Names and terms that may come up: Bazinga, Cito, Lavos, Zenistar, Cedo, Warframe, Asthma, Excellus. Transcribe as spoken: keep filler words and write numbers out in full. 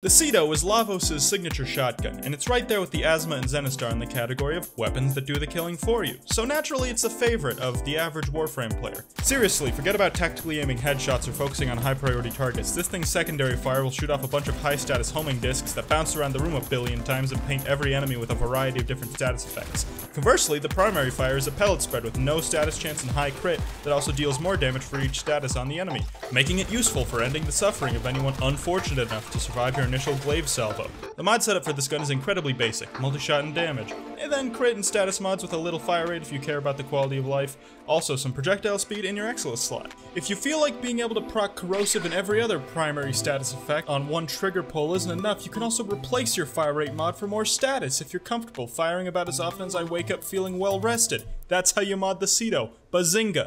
The Cedo is Lavos' signature shotgun, and it's right there with the Asthma and Zenistar in the category of weapons that do the killing for you, so naturally it's a favorite of the average Warframe player. Seriously, forget about tactically aiming headshots or focusing on high priority targets. This thing's secondary fire will shoot off a bunch of high status homing discs that bounce around the room a billion times and paint every enemy with a variety of different status effects. Conversely, the primary fire is a pellet spread with no status chance and high crit that also deals more damage for each status on the enemy, making it useful for ending the suffering of anyone unfortunate enough to survive your initial glaive salvo. The mod setup for this gun is incredibly basic: multi-shot and damage, and then crit and status mods with a little fire rate if you care about the quality of life, also some projectile speed in your Excellus slot. If you feel like being able to proc corrosive and every other primary status effect on one trigger pull isn't enough, you can also replace your fire rate mod for more status if you're comfortable firing about as often as I wake up feeling well rested. That's how you mod the Cito. Bazinga!